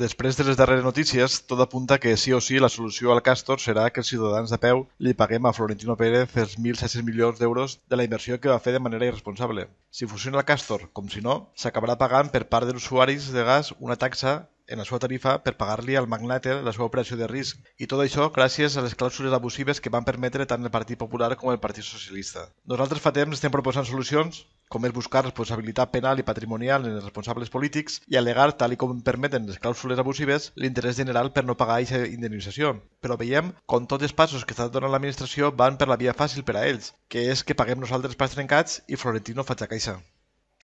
Després de les darreres notícies, tot apunta que sí o sí la solució al Castor serà que els ciutadans de peu li paguem a Florentino Pérez els 1.700 milions d'euros de la inversió que va fer de manera irresponsable. Si funciona el Castor, com si no, s'acabarà pagant per part dels usuaris de gas una taxa en la seva tarifa per pagar-li al magnate la seva operació de risc, i tot això gràcies a les clàusules abusives que van permetre tant el Partit Popular com el Partit Socialista. Nosaltres fa temps estem proposant solucions, com és buscar responsabilitat penal i patrimonial en els responsables polítics i al·legar, tal i com permeten les clàusules abusives, l'interès general per no pagar aquesta indemnització. Però veiem com tots els passos que està donant l'administració van per la via fàcil per a ells, que és que paguem nosaltres pas trencats i Florentino faci caixa.